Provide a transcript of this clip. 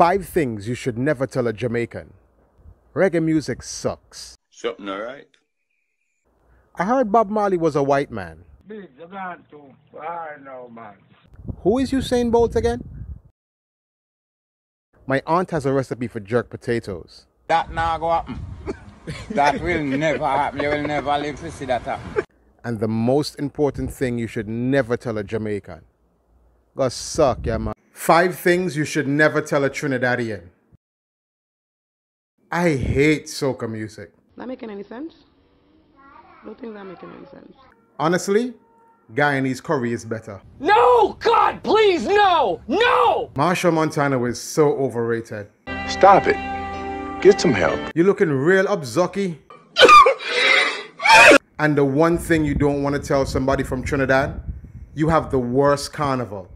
5 things you should never tell a Jamaican. Reggae music sucks. Something alright. I heard Bob Marley was a white man. Who is Usain Bolt again? My aunt has a recipe for jerk potatoes. That nah go happen. That will never happen. You will never live to see that happen. And the most important thing you should never tell a Jamaican. Go suck, yeah, man. 5 things you should never tell a Trinidadian. I hate soca music. That making any sense? I don't think that making any sense. Honestly, Guyanese curry is better. No! God, please, no! No! Marshall Montana is so overrated. Stop it. Get some help. You looking real up, Zucky? And the one thing you don't want to tell somebody from Trinidad, you have the worst carnival.